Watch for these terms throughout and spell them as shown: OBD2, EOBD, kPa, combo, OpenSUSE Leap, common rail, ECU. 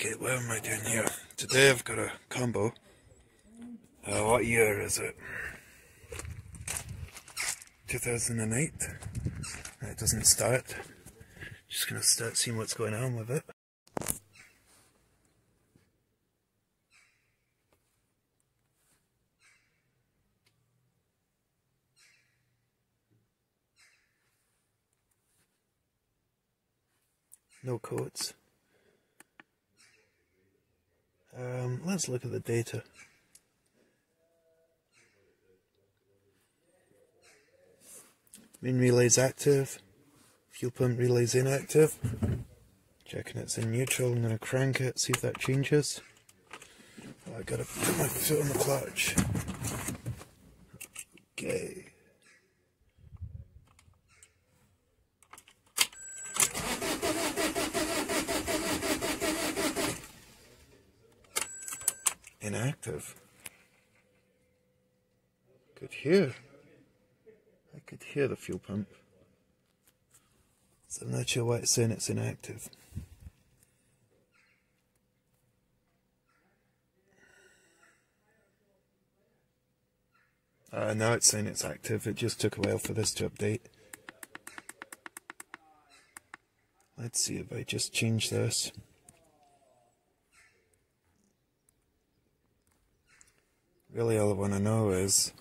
Okay, what am I doing here? Today I've got a combo. What year is it? 2008. It doesn't start. Just gonna start seeing what's going on with it. No codes. Let's look at the data. Main relay's active. Fuel pump relay's inactive. Checking it's in neutral. I'm going to crank it, see if that changes. I got to put my foot on the clutch. Okay. Inactive. I could hear the fuel pump, so I'm not sure why it's saying it's inactive. Now it's saying it's active. It just took a while for this to update. Let's see if I just change this. Really, all I want to know is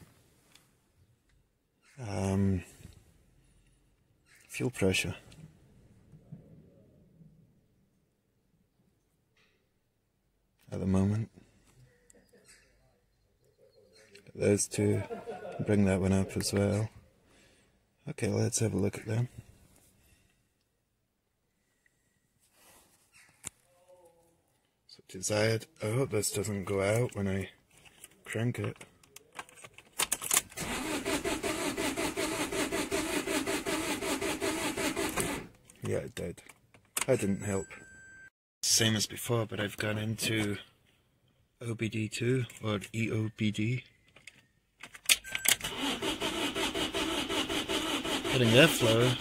fuel pressure. At the moment, those two. Bring that one up as well. Okay, let's have a look at them. So desired. I hope this doesn't go out when I crank it. Yeah, it did. That didn't help. Same as before, but I've gone into OBD2 or EOBD. Hitting that flow.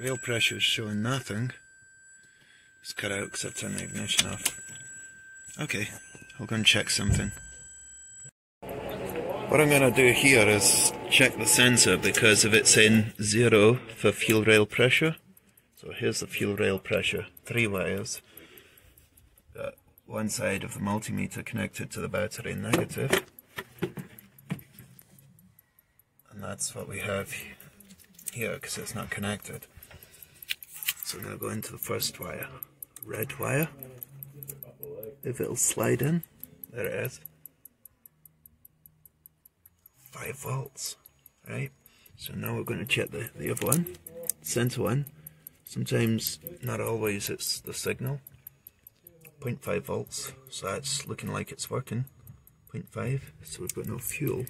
Rail pressure is showing nothing. It's cut out because I've turned the ignition off. Okay, I'll go and check something. What I'm going to do here is check the sensor, because if it's in 0 for fuel rail pressure, so here's the fuel rail pressure, 3 wires. One side of the multimeter connected to the battery negative. And that's what we have here because it's not connected. So I'm going to go into the first wire, red wire. If it'll slide in, there it is. 5 volts, right? So now we're going to check the other one, center one. Sometimes, not always, it's the signal. 0.5 volts, so that's looking like it's working. 0.5, so we've got no fuel.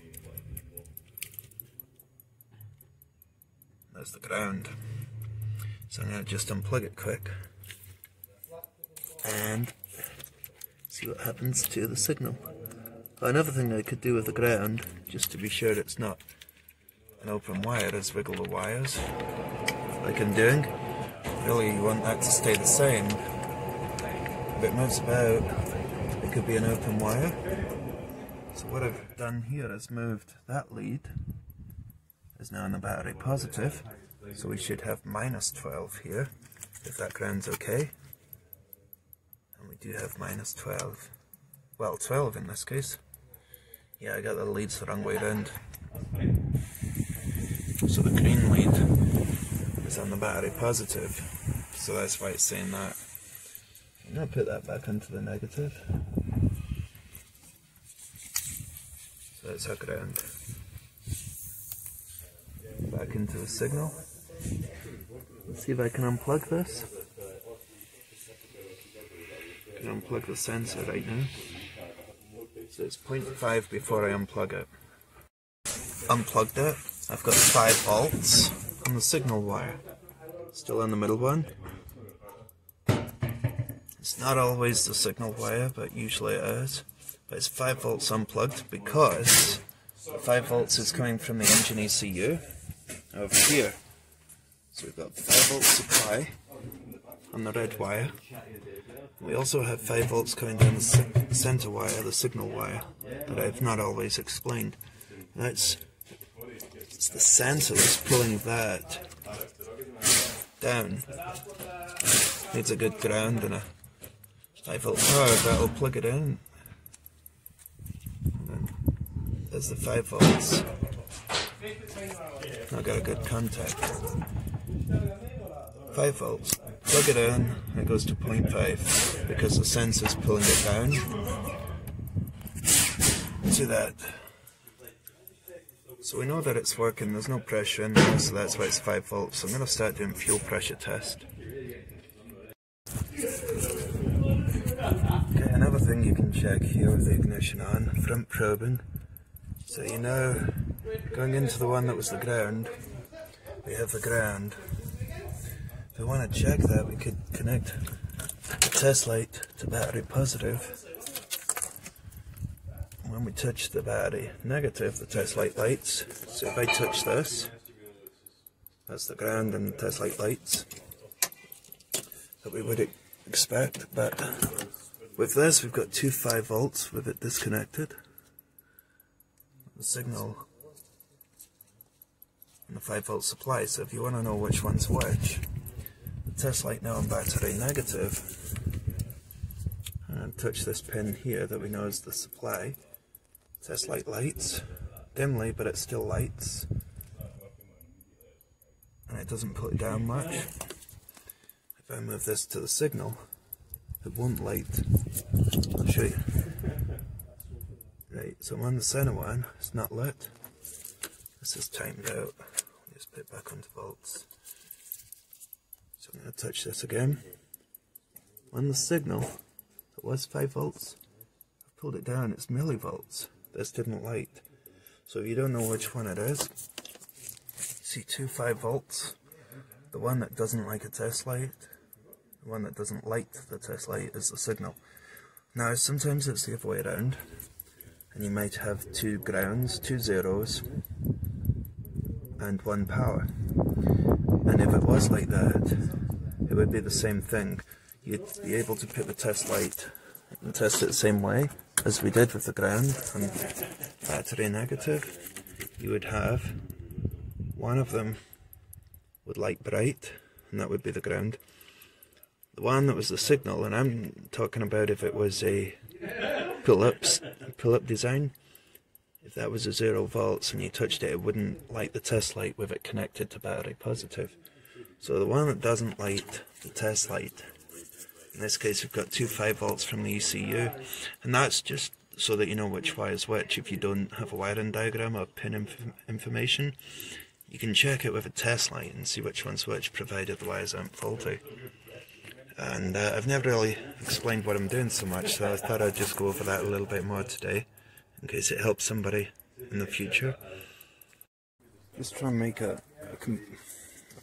That's the ground. So I'm going to just unplug it quick. And see what happens to the signal. Another thing I could do with the ground, just to be sure it's not an open wire, is wiggle the wires, like I'm doing. Really, you want that to stay the same. If it moves about, it could be an open wire. So what I've done here is moved that lead. Is now on the battery positive, so we should have -12 here, if that ground's okay. We do have -12. Well, 12 in this case. Yeah, I got the leads the wrong way round. So the green lead is on the battery positive. So that's why it's saying that. I'm going to put that back into the negative. So that's our ground. Back into the signal. Let's see if I can unplug this. Unplug the sensor right now. So it's 0.5 before I unplug it. Unplugged it. I've got 5 volts on the signal wire. Still on the middle one. It's not always the signal wire, but usually it is. But it's 5 volts unplugged because the 5 volts is coming from the engine ECU over here. So we've got 5 volts supply on the red wire. We also have 5 volts coming down the center wire, the signal wire, that I've not always explained. It's the sensor that's pulling that down. Needs a good ground and a 5 volt power, that'll plug it in. And then there's the 5 volts. I got a good contact. 5 volts, plug it in, and it goes to 0.5 because the sensor's pulling it down to that. So we know that it's working, there's no pressure in there, so that's why it's 5 volts. So I'm going to start doing fuel pressure test. Okay, another thing you can check here with the ignition on, front probing. So you know, going into the one that was the ground, we have the ground. If we want to check that, we could connect the test light to battery positive. When we touch the battery negative, the test light lights. So if I touch this, that's the ground and the test light lights that we would expect. But with this, we've got 2 5 volts with it disconnected. The signal and the 5 volt supply. So if you want to know which one's which, the test light now on battery negative, and touch this pin here that we know is the supply. Test light lights dimly, but it still lights, and it doesn't put down much. If I move this to the signal, it won't light. I'll show you. Right, so I'm on the center one. It's not lit. This is timed out. Just put it back onto volts. So I'm going to touch this again. On the signal, it was 5 volts. I pulled it down. It's millivolts. This didn't light. So if you don't know which one it is, see 2 5 volts. The one that doesn't like a test light, the one that doesn't light the test light is the signal. Now sometimes it's the other way around, and you might have 2 grounds, 2 zeros, and 1 power. And if it was like that, it would be the same thing. You'd be able to put the test light and test it the same way as we did with the ground and battery negative. You would have one of them would light bright, and that would be the ground. The one that was the signal, and I'm talking about if it was a pull-up design, if that was a 0 volts and you touched it, it wouldn't light the test light with it connected to battery positive. So the one that doesn't light the test light, in this case we've got 2 5 volts from the ECU, and that's just so that you know which wire is which. If you don't have a wiring diagram or pin information, you can check it with a test light and see which one's which, provided the wires aren't faulty. And I've never really explained what I'm doing so much, so I thought I'd just go over that a little bit more today, in case it helps somebody in the future. Just try and make a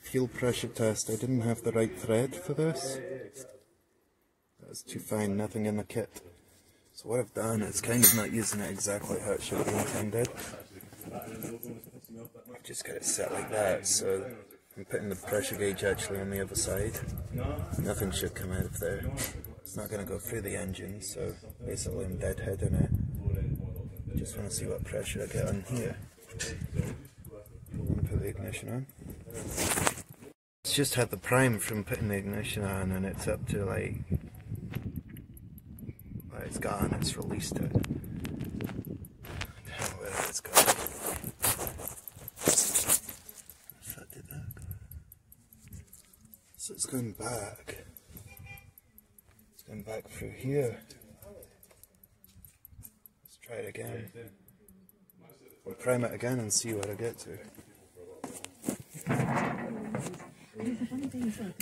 fuel pressure test. I didn't have the right thread for this. That's too fine, nothing in the kit. So what I've done is kind of not using it exactly how it should be intended. I've just got it set like that, so I'm putting the pressure gauge actually on the other side. Nothing should come out of there. It's not going to go through the engine, so basically I'm deadheading it. Just want to see what pressure I get on here. I'm going to put the ignition on. It's just had the prime from putting the ignition on, and it's up to like, well, it's gone, it's released it. So it's going back. It's going back through here. Let's try it again. We'll prime it again and see what I get to.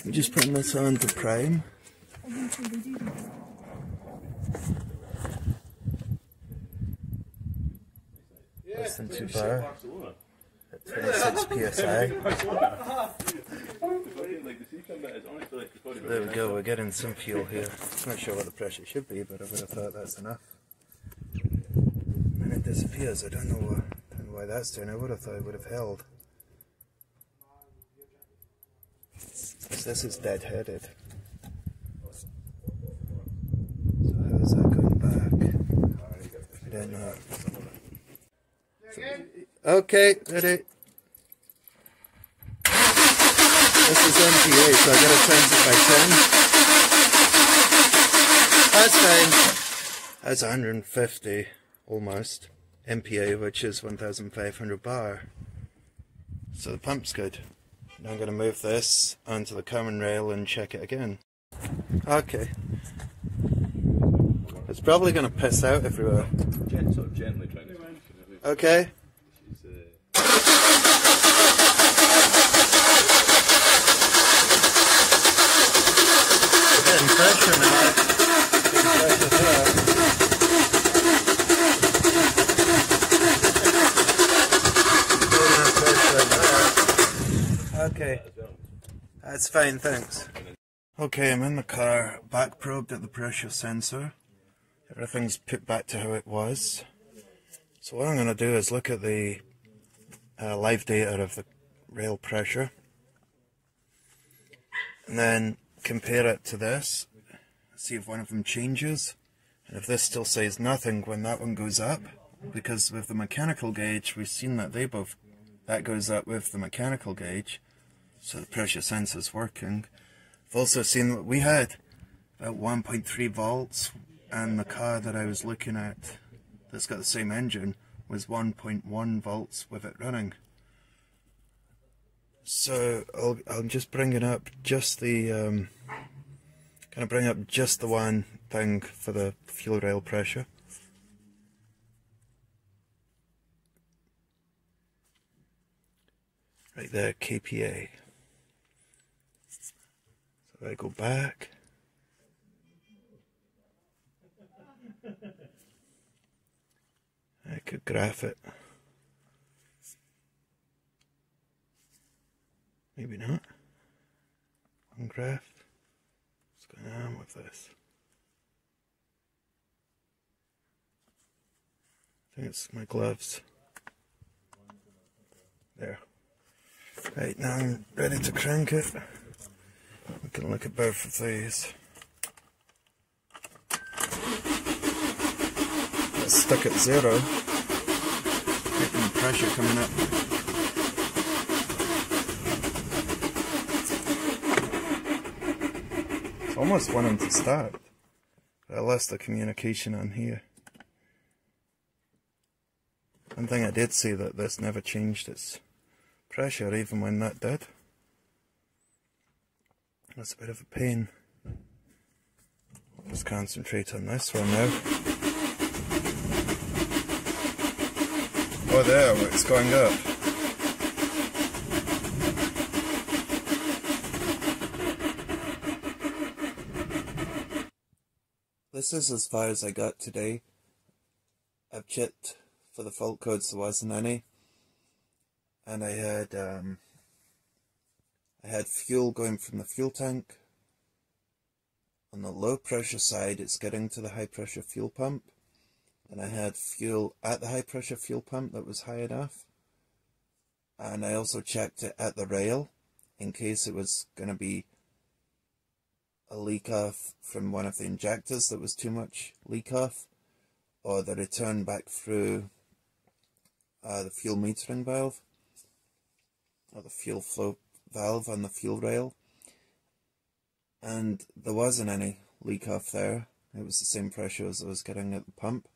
I'm just putting this on to prime. Less than 2 bar. At 26 psi. There we go, we're getting some fuel here. I'm not sure what the pressure should be, but I would have thought that's enough. And it disappears. I don't know why that's doing. I would have thought it would have held. This is dead-headed. not. Okay, ready. This is MPa, so I gotta times it by 10. That's fine. That's 150 almost MPa, which is 1,500 bar. So the pump's good. Now I'm gonna move this onto the common rail and check it again. Okay. It's probably gonna piss out everywhere. Sort of gently trying to. Okay. Getting pressure now. Pressure there. Pressure there. Okay, that's fine, thanks. Okay, I'm in the car, back probed at the pressure sensor. Everything's put back to how it was. So what I'm going to do is look at the live data of the rail pressure, and then compare it to this, see if one of them changes, and if this still says nothing when that one goes up, because with the mechanical gauge we've seen that they both, that goes up with the mechanical gauge, so the pressure sensor's working. I've also seen that we had about 1.3 volts, and the car that I was looking at that's got the same engine was 1.1 volts with it running. So I'll just bring it up, just the kind of bring up just the one thing for the fuel rail pressure. Right there, kPa. So I go back. I could graph it. Maybe not. One graph. What's going on with this? I think it's my gloves. There. Right, now I'm ready to crank it. We can look at both of these. It's stuck at zero. Getting the pressure coming up. Almost wanted to start, but I lost the communication on here. One thing I did see that this never changed its pressure, even when that did. That's a bit of a pain. Let's concentrate on this one now. Oh, there, it's going up. This is as far as I got today. I've checked for the fault codes, there wasn't any, and I had fuel going from the fuel tank. On the low pressure side, it's getting to the high pressure fuel pump, and I had fuel at the high pressure fuel pump that was high enough, and I also checked it at the rail in case it was going to be a leak off from one of the injectors that was too much leak off, or the return back through the fuel metering valve, or the fuel flow valve on the fuel rail, and there wasn't any leak off there. It was the same pressure as I was getting at the pump.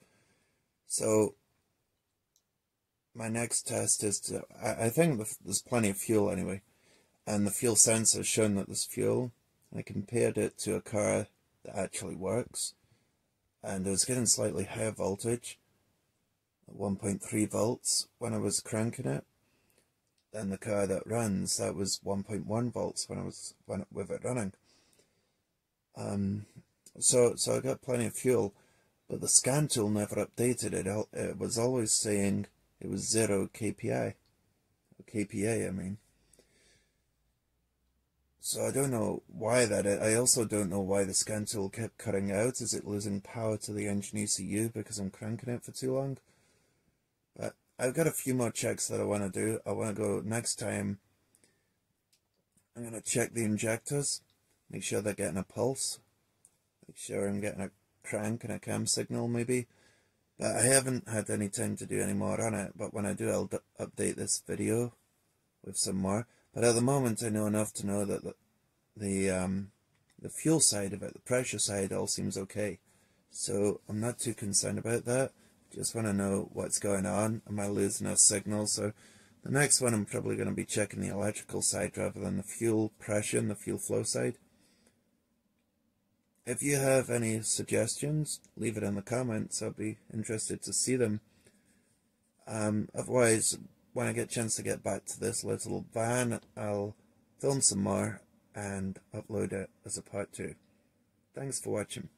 So my next test is to, I think there's plenty of fuel anyway, and the fuel sensor has shown that there's fuel. I compared it to a car that actually works, and it was getting slightly higher voltage, 1.3 volts when I was cranking it, than the car that runs. That was 1.1 volts with it running. So I got plenty of fuel, but the scan tool never updated it. It was always saying it was 0 kPa. kPa, I mean. So I don't know why that is. I also don't know why the scan tool kept cutting out. Is it losing power to the engine ECU because I'm cranking it for too long? But I've got a few more checks that I want to do. I want to go next time. I'm going to check the injectors, make sure they're getting a pulse, make sure I'm getting a crank and a cam signal maybe. I haven't had any time to do any more on it, but when I do, I'll update this video with some more. But at the moment, I know enough to know that the fuel side of it, the pressure side, all seems okay. So I'm not too concerned about that. Just want to know what's going on. Am I losing a signal? So the next one, I'm probably going to be checking the electrical side rather than the fuel pressure and the fuel flow side. If you have any suggestions, leave it in the comments. I'll be interested to see them. Otherwise, when I get a chance to get back to this little van, I'll film some more and upload it as a part 2. Thanks for watching.